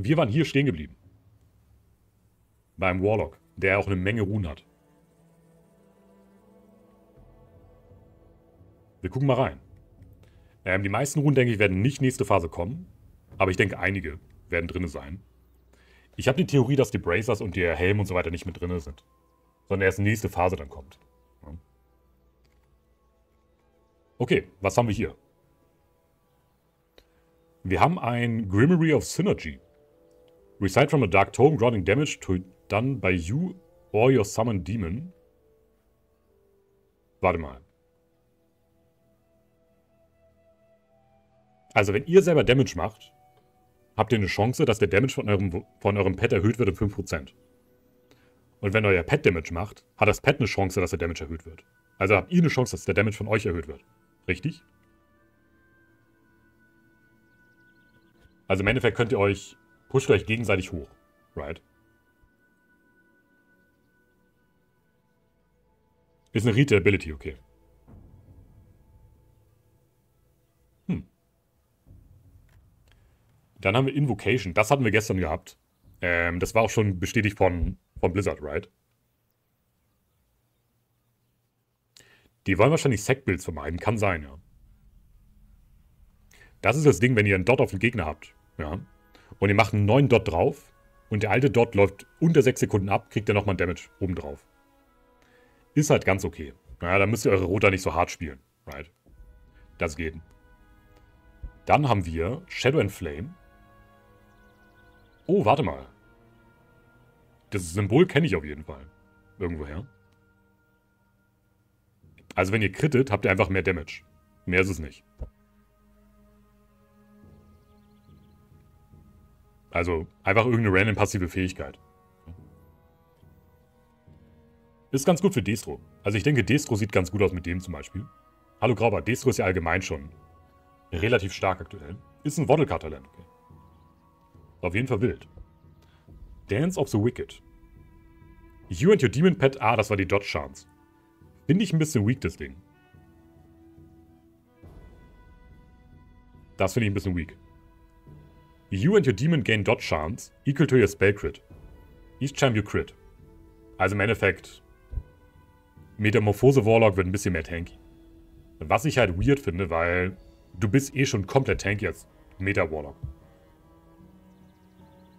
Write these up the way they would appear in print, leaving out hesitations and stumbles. Wir waren hier stehen geblieben. Beim Warlock, der auch eine Menge Runen hat. Wir gucken mal rein. Die meisten Runen, denke ich, werden nicht nächste Phase kommen. Aber ich denke, einige werden drin sein. Ich habe die Theorie, dass die Bracers und der Helm und so weiter nicht mit drin sind. Sondern erst nächste Phase dann kommt. Ja. Okay, was haben wir hier? Wir haben ein Grimoire of Synergy. Recite from a dark tome, grounding damage to done by you or your summoned demon. Warte mal. Also wenn ihr selber Damage macht, habt ihr eine Chance, dass der Damage von eurem Pet erhöht wird um 5%. Und wenn euer Pet Damage macht, hat das Pet eine Chance, dass der Damage erhöht wird. Also habt ihr eine Chance, dass der Damage von euch erhöht wird. Richtig? Also im Endeffekt könnt ihr euch, pusht euch gegenseitig hoch. Right? Ist eine Read-Ability, okay. Dann haben wir Invocation. Das hatten wir gestern gehabt. Das war auch schon bestätigt von Blizzard, right? Die wollen wahrscheinlich Sack-Builds vermeiden. Kann sein, ja. Das ist das Ding, wenn ihr einen Dot auf den Gegner habt. Ja. Und ihr macht einen neuen Dot drauf. Und der alte Dot läuft unter 6 Sekunden ab, kriegt ihr nochmal Damage oben drauf. Ist halt ganz okay. Naja, da müsst ihr eure Roter nicht so hart spielen, right? Das geht. Dann haben wir Shadow and Flame. Oh, warte mal. Das Symbol kenne ich auf jeden Fall. Irgendwoher. Also wenn ihr crittet, habt ihr einfach mehr Damage. Mehr ist es nicht. Also einfach irgendeine random passive Fähigkeit. Ist ganz gut für Destro. Also ich denke, Destro sieht ganz gut aus mit dem zum Beispiel. Hallo Grauber, Destro ist ja allgemein schon relativ stark aktuell. Ist ein Waddlecar-Talent. Okay. Auf jeden Fall wild. Dance of the Wicked. You and your Demon Pet. Ah, das war die Dodge Chance. Finde ich ein bisschen weak, das Ding. Das finde ich ein bisschen weak. You and your Demon gain Dodge Chance equal to your Spell Crit. Each time you crit. Also im Endeffekt, Metamorphose Warlock wird ein bisschen mehr tanky. Was ich halt weird finde, weil du bist eh schon komplett tanky als Meta-Warlock.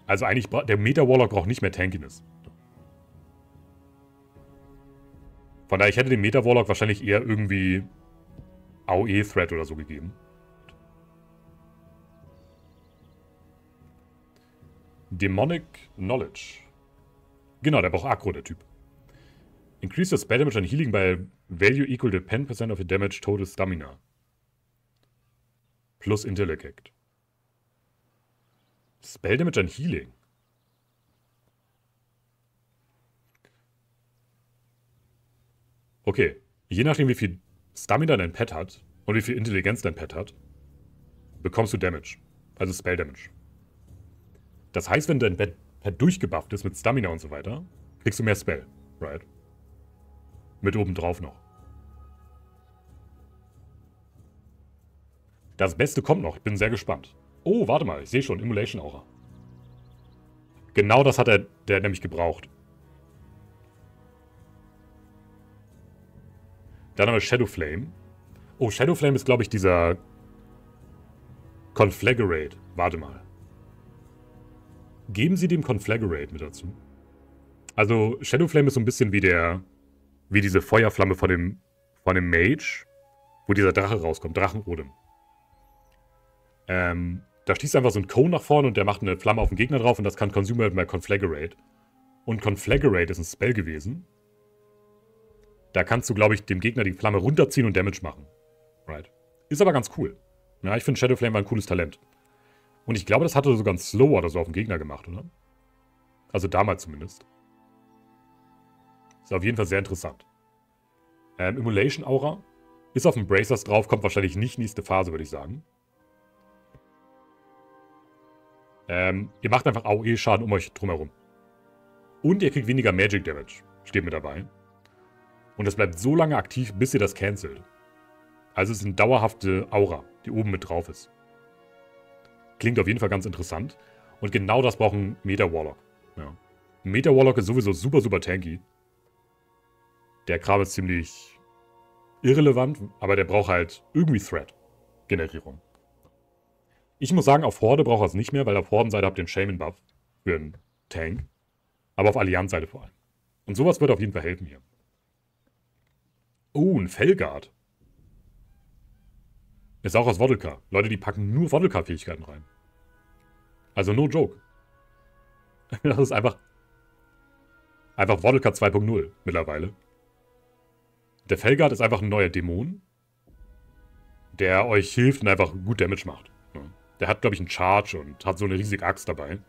Also eigentlich, der Meta-Warlock braucht nicht mehr Tankiness. Von daher, ich hätte dem Meta-Warlock wahrscheinlich eher irgendwie AOE-Threat oder so gegeben. Demonic Knowledge. Genau, der braucht Aggro, der Typ. Increase your spell damage and healing by value equal to 10% of your damage total stamina. Plus Intellect. Spell Damage and Healing. Okay. Je nachdem, wie viel Stamina dein Pet hat und wie viel Intelligenz dein Pet hat, bekommst du Damage. Also Spell Damage. Das heißt, wenn dein Pet durchgebufft ist mit Stamina und so weiter, kriegst du mehr Spell. Right? Mit obendrauf noch. Das Beste kommt noch. Ich bin sehr gespannt. Oh, warte mal. Ich sehe schon. Immolation Aura. Genau das hat der nämlich gebraucht. Dann haben wir Shadowflame. Oh, Shadowflame ist, glaube ich, dieser Conflagrate. Warte mal. Geben Sie dem Conflagrate mit dazu. Also, Shadowflame ist so ein bisschen wie diese Feuerflamme von dem Mage, wo dieser Drache rauskommt. Drachenodem. Da schießt einfach so ein Cone nach vorne und der macht eine Flamme auf den Gegner drauf und das kann Consumer bei Conflagrate. Und Conflagrate ist ein Spell gewesen. Da kannst du, glaube ich, dem Gegner die Flamme runterziehen und Damage machen. Right. Ist aber ganz cool. Ja, ich finde Shadowflame war ein cooles Talent. Und ich glaube, das hatte sogar ein Slow oder so auf den Gegner gemacht, oder? Also damals zumindest. Ist auf jeden Fall sehr interessant. Immolation Aura ist auf dem Bracers drauf, kommt wahrscheinlich nicht nächste Phase, würde ich sagen. Ihr macht einfach AOE-Schaden um euch drumherum. Und ihr kriegt weniger Magic Damage. Steht mit dabei. Und das bleibt so lange aktiv, bis ihr das cancelt. Also es ist eine dauerhafte Aura, die oben mit drauf ist. Klingt auf jeden Fall ganz interessant. Und genau das braucht ein Meta-Warlock. Ja. Meta-Warlock ist sowieso super, super tanky. Der Kram ist ziemlich irrelevant, aber der braucht halt irgendwie Threat-Generierung. Ich muss sagen, auf Horde braucht er es nicht mehr, weil auf Hordenseite habt ihr den Shaman-Buff für einen Tank. Aber auf Allianz-Seite vor allem. Und sowas wird auf jeden Fall helfen hier. Oh, ein Felguard. Ist auch aus Vodlka. Leute, die packen nur Vodlka-Fähigkeiten rein. Also no joke. Das ist einfach Vodlka 2.0 mittlerweile. Der Felguard ist einfach ein neuer Dämon, der euch hilft und einfach gut Damage macht. Der hat, glaube ich, einen Charge und hat so eine riesige Axt dabei.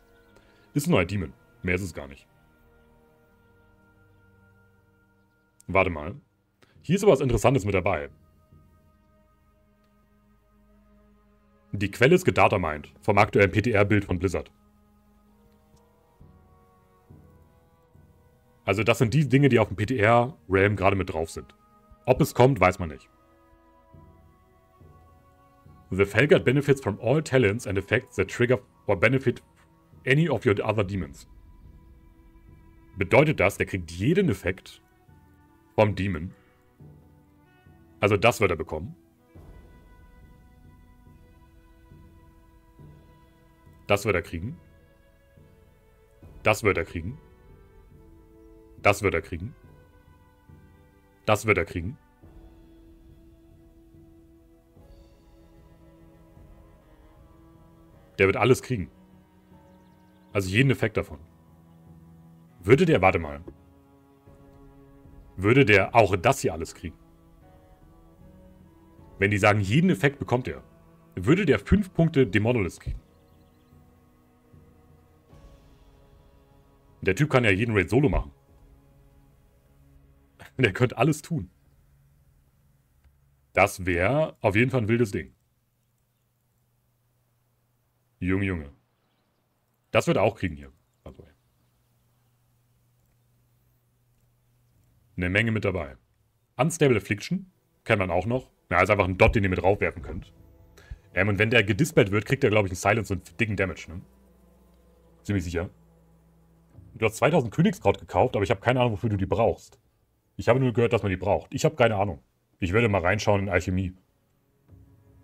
Ist ein neuer Demon. Mehr ist es gar nicht. Warte mal. Hier ist aber was Interessantes mit dabei. Die Quelle ist gedatamined vom aktuellen PTR-Bild von Blizzard. Also das sind die Dinge, die auf dem PTR-Realm gerade mit drauf sind. Ob es kommt, weiß man nicht. The Felguard benefits from all talents and effects that trigger or benefit any of your other demons. Bedeutet das, der kriegt jeden Effekt vom Demon. Also das wird er bekommen. Das wird er kriegen. Das wird er kriegen. Das wird er kriegen. Das wird er kriegen. Der wird alles kriegen. Also jeden Effekt davon. Würde der, warte mal. Würde der auch das hier alles kriegen? Wenn die sagen, jeden Effekt bekommt er, würde der 5 Punkte Demonolis kriegen. Der Typ kann ja jeden Raid solo machen. Der könnte alles tun. Das wäre auf jeden Fall ein wildes Ding. Junge, Junge. Das wird er auch kriegen hier. Also, eine Menge mit dabei. Unstable Affliction kennt man auch noch. Na, ist also einfach ein Dot, den ihr mit raufwerfen könnt. Und wenn der gedispelt wird, kriegt er, glaube ich, einen Silence und einen dicken Damage, ne? Ziemlich sicher. Du hast 2000 Königskraut gekauft, aber ich habe keine Ahnung, wofür du die brauchst. Ich habe nur gehört, dass man die braucht. Ich habe keine Ahnung. Ich werde mal reinschauen in Alchemie.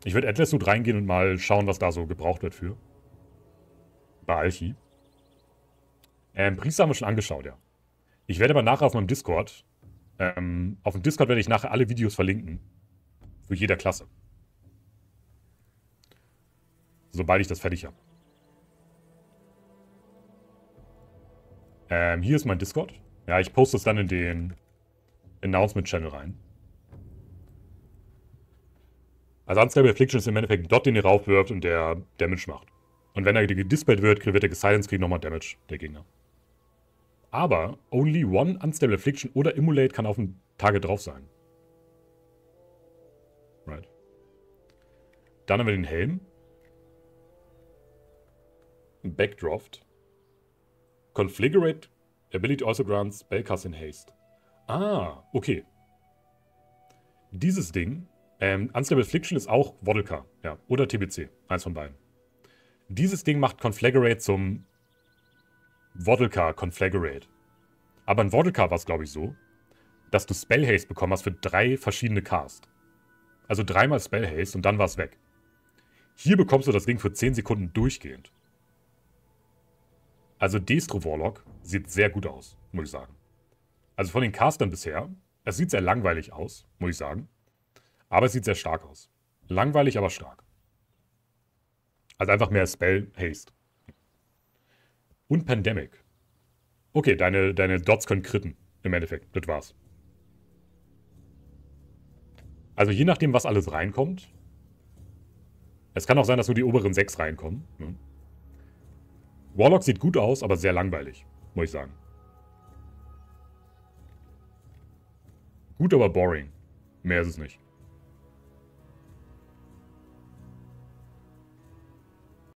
Ich werde Atlas Suit reingehen und mal schauen, was da so gebraucht wird für. Bei Alchi. Priester haben wir schon angeschaut, ja. Ich werde aber nachher auf meinem Discord, auf dem Discord werde ich nachher alle Videos verlinken. Für jeder Klasse. Sobald ich das fertig habe. Hier ist mein Discord. Ja, ich poste es dann in den Announcement-Channel rein. Also Unstable Affliction ist im Endeffekt ein Dot, den ihr raufwirft und der Damage macht. Und wenn er gedispelt wird, wird er gesilenced, kriegt nochmal Damage, der Gegner. Aber only one Unstable Affliction oder Immolate kann auf dem Target drauf sein. Right. Dann haben wir den Helm. Backdraft. Conflagrate. Ability also grants Spellcast in Haste. Ah, okay. Dieses Ding. Unstable Affliction ist auch Vodlka. Ja, oder TBC. Eins von beiden. Dieses Ding macht Conflagrate zum Vodlka Conflagrate. Aber in Vodlka war es, glaube ich, so, dass du Spell Haste bekommen hast für 3 verschiedene Cast. Also 3-mal Spell Haste und dann war es weg. Hier bekommst du das Ding für 10 Sekunden durchgehend. Also Destro Warlock sieht sehr gut aus, muss ich sagen. Also von den Castern bisher, es sieht sehr langweilig aus, muss ich sagen. Aber es sieht sehr stark aus. Langweilig, aber stark. Also einfach mehr Spell Haste. Und Pandemic. Okay, deine Dots können critten, im Endeffekt. Das war's. Also je nachdem, was alles reinkommt. Es kann auch sein, dass nur die oberen 6 reinkommen. Ne? Warlock sieht gut aus, aber sehr langweilig, muss ich sagen. Gut, aber boring. Mehr ist es nicht.